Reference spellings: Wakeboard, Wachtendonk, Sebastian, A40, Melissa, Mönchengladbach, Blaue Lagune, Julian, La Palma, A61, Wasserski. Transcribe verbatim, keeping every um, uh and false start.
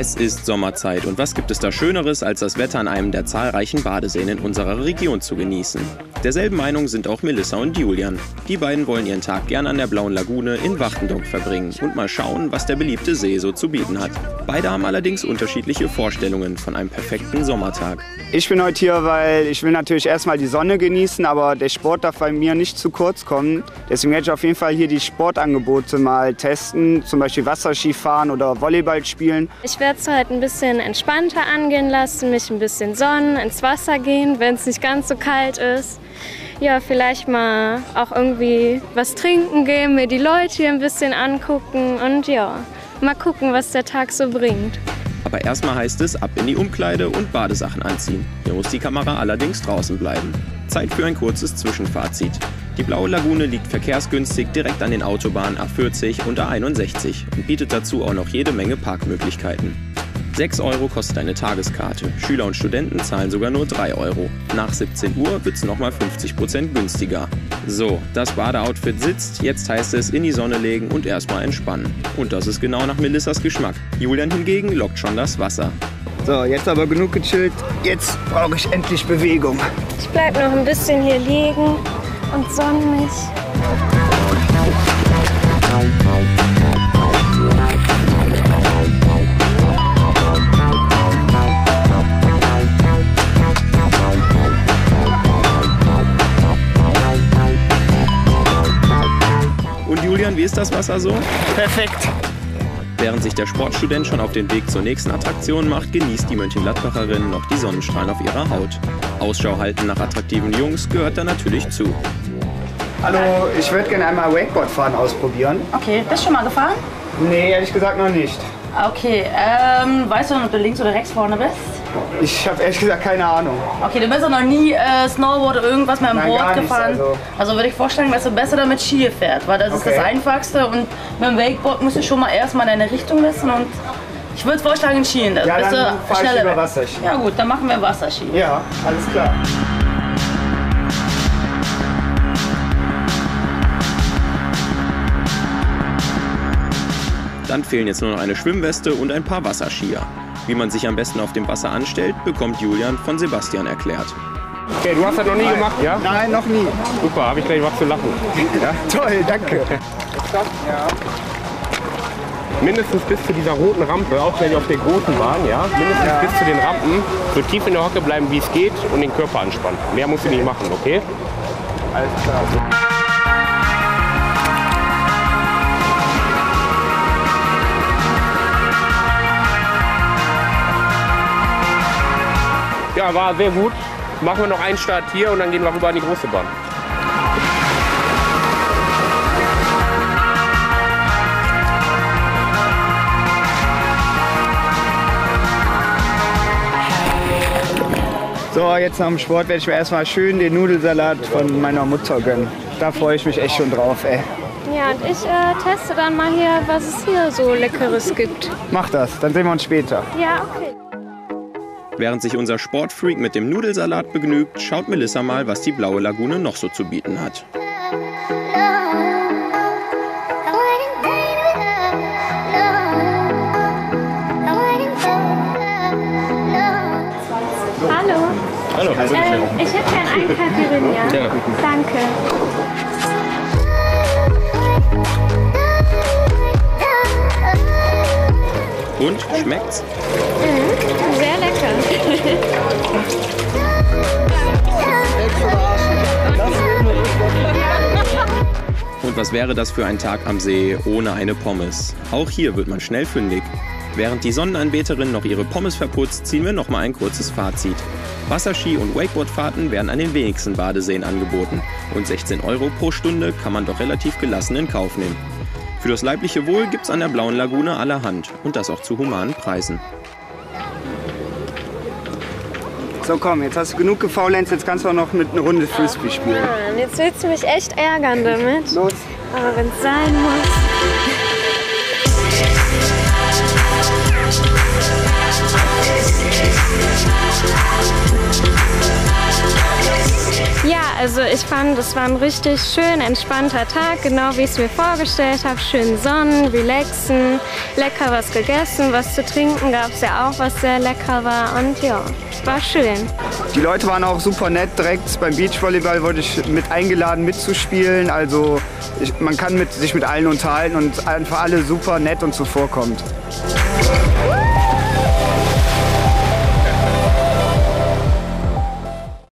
Es ist Sommerzeit und was gibt es da Schöneres, als das Wetter an einem der zahlreichen Badeseen in unserer Region zu genießen. Derselben Meinung sind auch Melissa und Julian. Die beiden wollen ihren Tag gern an der Blauen Lagune in Wachtendonk verbringen und mal schauen, was der beliebte See so zu bieten hat. Beide haben allerdings unterschiedliche Vorstellungen von einem perfekten Sommertag. Ich bin heute hier, weil ich will natürlich erstmal die Sonne genießen, aber der Sport darf bei mir nicht zu kurz kommen. Deswegen werde ich auf jeden Fall hier die Sportangebote mal testen, zum Beispiel Wasserski fahren oder Volleyball spielen. Ich werde es halt ein bisschen entspannter angehen lassen, mich ein bisschen sonnen, ins Wasser gehen, wenn es nicht ganz so kalt ist. Ja, vielleicht mal auch irgendwie was trinken gehen, mir die Leute hier ein bisschen angucken und ja, mal gucken, was der Tag so bringt. Aber erstmal heißt es, ab in die Umkleide und Badesachen anziehen. Hier muss die Kamera allerdings draußen bleiben. Zeit für ein kurzes Zwischenfazit. Die Blaue Lagune liegt verkehrsgünstig direkt an den Autobahnen A vierzig und A einundsechzig und bietet dazu auch noch jede Menge Parkmöglichkeiten. sechs Euro kostet eine Tageskarte, Schüler und Studenten zahlen sogar nur drei Euro. Nach siebzehn Uhr wird's nochmal fünfzig Prozent günstiger. So, das Badeoutfit sitzt, jetzt heißt es in die Sonne legen und erstmal entspannen. Und das ist genau nach Melissas Geschmack. Julian hingegen lockt schon das Wasser. So, jetzt aber genug gechillt, jetzt brauche ich endlich Bewegung. Ich bleib noch ein bisschen hier liegen und sonne mich. Wie ist das Wasser so? Perfekt! Während sich der Sportstudent schon auf den Weg zur nächsten Attraktion macht, genießt die Mönchengladbacherin noch die Sonnenstrahlen auf ihrer Haut. Ausschau halten nach attraktiven Jungs gehört da natürlich zu. Hallo, ich würde gerne einmal Wakeboard fahren ausprobieren. Okay, bist du schon mal gefahren? Nee, ehrlich gesagt noch nicht. Okay, ähm, weißt du, ob du links oder rechts vorne bist? Ich habe ehrlich gesagt keine Ahnung. Okay, du bist doch noch nie äh, Snowboard oder irgendwas mit dem Board gefahren. Also, also würde ich vorstellen, dass du besser damit Ski fährst, weil das okay. ist das Einfachste. Und mit dem Wakeboard musst du schon mal erstmal deine Richtung wissen. Und ich würde vorschlagen, Skien. Ja, bist dann fahr ich über Wasserski. Ja gut, dann machen wir Wasserski. Ja, alles klar. Dann fehlen jetzt nur noch eine Schwimmweste und ein paar Wasserskier. Wie man sich am besten auf dem Wasser anstellt, bekommt Julian von Sebastian erklärt. Okay, du hast das noch nie gemacht, ja? Nein, noch nie. Super, habe ich gleich was zu lachen. Ja? Toll, danke. Mindestens bis zu dieser roten Rampe, auch wenn wir auf der großen waren, ja? Mindestens ja. bis zu den Rampen, so tief in der Hocke bleiben, wie es geht und den Körper anspannen. Mehr musst du nicht machen, okay? Alles klar. Ja, war sehr gut. Machen wir noch einen Start hier und dann gehen wir rüber an die große Bahn. So, jetzt nach dem Sport werde ich mir erstmal schön den Nudelsalat von meiner Mutter gönnen. Da freue ich mich echt schon drauf, ey. Ja, und ich äh, teste dann mal hier, was es hier so Leckeres gibt. Mach das, dann sehen wir uns später. Ja, okay. Während sich unser Sportfreak mit dem Nudelsalat begnügt, schaut Melissa mal, was die Blaue Lagune noch so zu bieten hat. Hallo. Hallo. Äh, ich hätte gerne einen Caipirinha. Ja. Danke. Und, schmeckt's? Mhm, sehr lecker. Und was wäre das für ein Tag am See ohne eine Pommes? Auch hier wird man schnell fündig. Während die Sonnenanbeterin noch ihre Pommes verputzt, ziehen wir noch mal ein kurzes Fazit. Wasserski- und Wakeboardfahrten werden an den wenigsten Badeseen angeboten. Und sechzehn Euro pro Stunde kann man doch relativ gelassen in Kauf nehmen. Für das leibliche Wohl gibt's an der Blauen Lagune allerhand und das auch zu humanen Preisen. So komm, jetzt hast du genug gefaulenzt, jetzt kannst du auch noch mit einer Runde Frisbee spielen. Mann, jetzt willst du mich echt ärgern damit. Los. Aber wenn's sein muss. Ja, also ich fand, es war ein richtig schön entspannter Tag, genau wie ich es mir vorgestellt habe. Schön sonnen, relaxen, lecker was gegessen, was zu trinken gab es ja auch, was sehr lecker war und ja, war schön. Die Leute waren auch super nett, direkt beim Beachvolleyball wurde ich mit eingeladen mitzuspielen, also ich, man kann mit, sich mit allen unterhalten und einfach alle super nett und zuvorkommt.